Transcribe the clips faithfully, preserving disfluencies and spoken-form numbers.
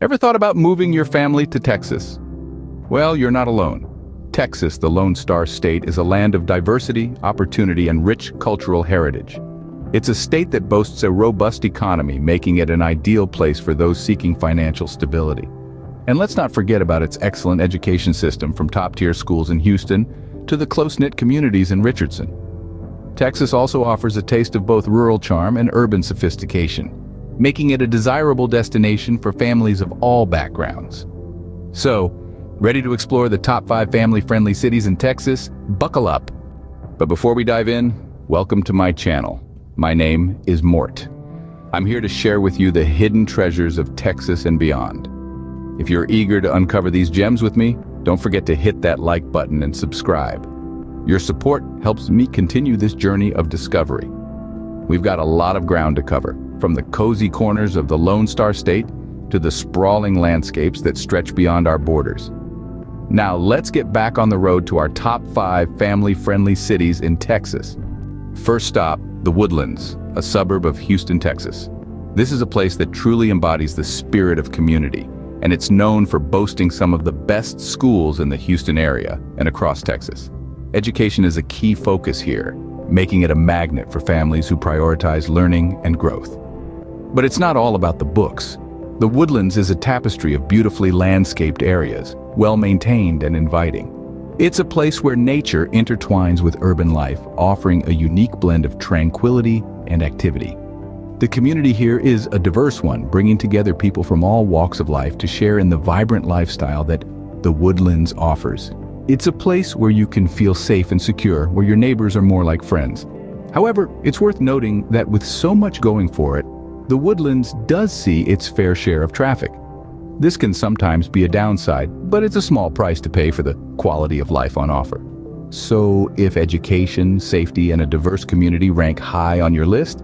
Ever thought about moving your family to Texas? Well, you're not alone. Texas, the Lone Star State, is a land of diversity, opportunity, and rich cultural heritage. It's a state that boasts a robust economy, making it an ideal place for those seeking financial stability. And let's not forget about its excellent education system, from top-tier schools in Houston to the close-knit communities in Richardson. Texas also offers a taste of both rural charm and urban sophistication, making it a desirable destination for families of all backgrounds. So, ready to explore the top five family-friendly cities in Texas? Buckle up! But before we dive in, welcome to my channel. My name is Mort. I'm here to share with you the hidden treasures of Texas and beyond. If you're eager to uncover these gems with me, don't forget to hit that like button and subscribe. Your support helps me continue this journey of discovery. We've got a lot of ground to cover, from the cozy corners of the Lone Star State to the sprawling landscapes that stretch beyond our borders. Now let's get back on the road to our top five family-friendly cities in Texas. First stop, The Woodlands, a suburb of Houston, Texas. This is a place that truly embodies the spirit of community, and it's known for boasting some of the best schools in the Houston area and across Texas. Education is a key focus here, making it a magnet for families who prioritize learning and growth. But it's not all about the books. The Woodlands is a tapestry of beautifully landscaped areas, well-maintained and inviting. It's a place where nature intertwines with urban life, offering a unique blend of tranquility and activity. The community here is a diverse one, bringing together people from all walks of life to share in the vibrant lifestyle that the Woodlands offers. It's a place where you can feel safe and secure, where your neighbors are more like friends. However, it's worth noting that with so much going for it, the Woodlands does see its fair share of traffic. This can sometimes be a downside, but it's a small price to pay for the quality of life on offer. So if education, safety, and a diverse community rank high on your list,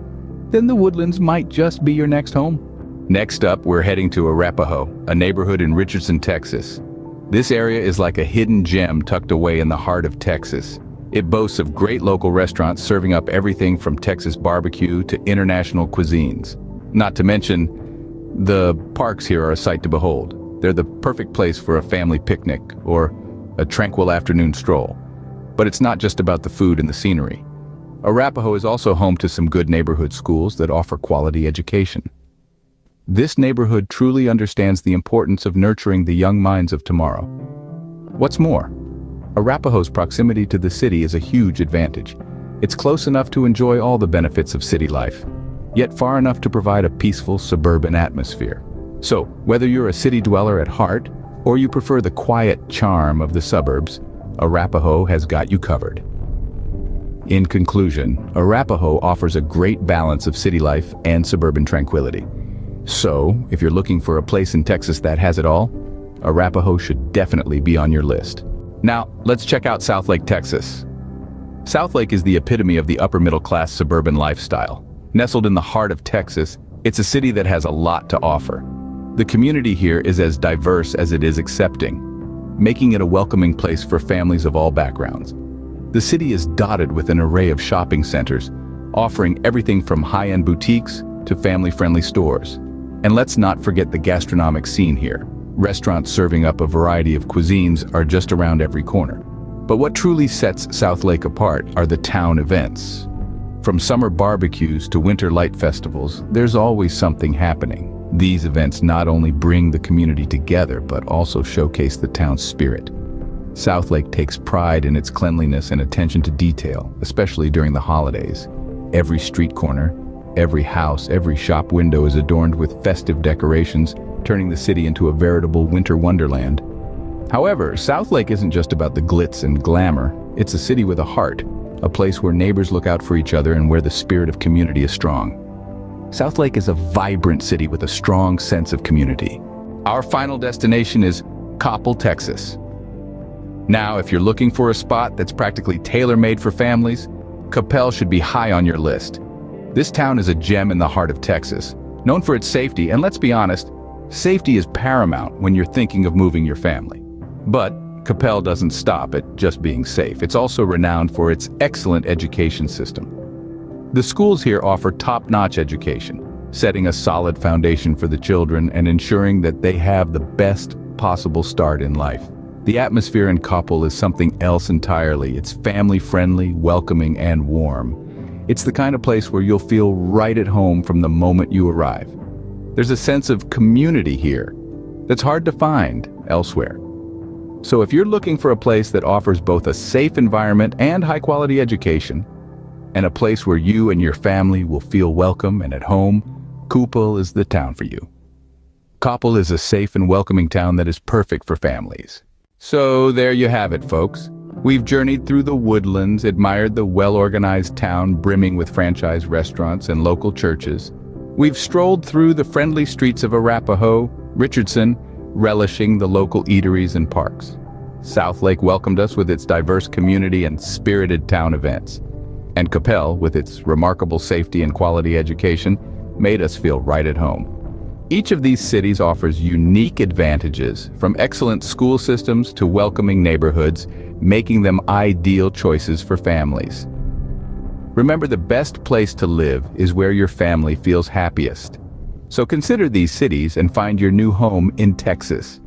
then the Woodlands might just be your next home. Next up, we're heading to Arapaho, a neighborhood in Richardson, Texas. This area is like a hidden gem tucked away in the heart of Texas. It boasts of great local restaurants serving up everything from Texas barbecue to international cuisines. Not to mention, the parks here are a sight to behold. They're the perfect place for a family picnic or a tranquil afternoon stroll. But it's not just about the food and the scenery. Arapaho is also home to some good neighborhood schools that offer quality education. This neighborhood truly understands the importance of nurturing the young minds of tomorrow. What's more, Arapaho's proximity to the city is a huge advantage. It's close enough to enjoy all the benefits of city life, yet far enough to provide a peaceful suburban atmosphere. So, whether you're a city dweller at heart or you prefer the quiet charm of the suburbs, Arapaho has got you covered. In conclusion, Arapaho offers a great balance of city life and suburban tranquility. So, if you're looking for a place in Texas that has it all, Arapaho should definitely be on your list. Now, let's check out Southlake, Texas. Southlake is the epitome of the upper-middle-class suburban lifestyle. Nestled in the heart of Texas, it's a city that has a lot to offer. The community here is as diverse as it is accepting, making it a welcoming place for families of all backgrounds. The city is dotted with an array of shopping centers, offering everything from high-end boutiques to family-friendly stores. And let's not forget the gastronomic scene here. Restaurants serving up a variety of cuisines are just around every corner. But what truly sets Southlake apart are the town events. From summer barbecues to winter light festivals, there's always something happening. These events not only bring the community together, but also showcase the town's spirit. Southlake takes pride in its cleanliness and attention to detail, especially during the holidays. Every street corner, every house, every shop window is adorned with festive decorations, turning the city into a veritable winter wonderland. However, Southlake isn't just about the glitz and glamour. It's a city with a heart, a place where neighbors look out for each other and where the spirit of community is strong. Southlake is a vibrant city with a strong sense of community. Our final destination is Coppell, Texas. Now, if you're looking for a spot that's practically tailor-made for families, Coppell should be high on your list. This town is a gem in the heart of Texas, known for its safety, and let's be honest, safety is paramount when you're thinking of moving your family. But Coppell doesn't stop at just being safe. It's also renowned for its excellent education system. The schools here offer top-notch education, setting a solid foundation for the children and ensuring that they have the best possible start in life. The atmosphere in Coppell is something else entirely. It's family-friendly, welcoming, and warm. It's the kind of place where you'll feel right at home from the moment you arrive. There's a sense of community here that's hard to find elsewhere. So if you're looking for a place that offers both a safe environment and high-quality education, and a place where you and your family will feel welcome and at home, Coppell is the town for you. Coppell is a safe and welcoming town that is perfect for families. So there you have it, folks. We've journeyed through the Woodlands, admired the well-organized town brimming with franchise restaurants and local churches. We've strolled through the friendly streets of Arapaho, Richardson, relishing the local eateries and parks. Southlake welcomed us with its diverse community and spirited town events. And Coppell, with its remarkable safety and quality education, made us feel right at home. Each of these cities offers unique advantages, from excellent school systems to welcoming neighborhoods, making them ideal choices for families. Remember, the best place to live is where your family feels happiest. So consider these cities and find your new home in Texas.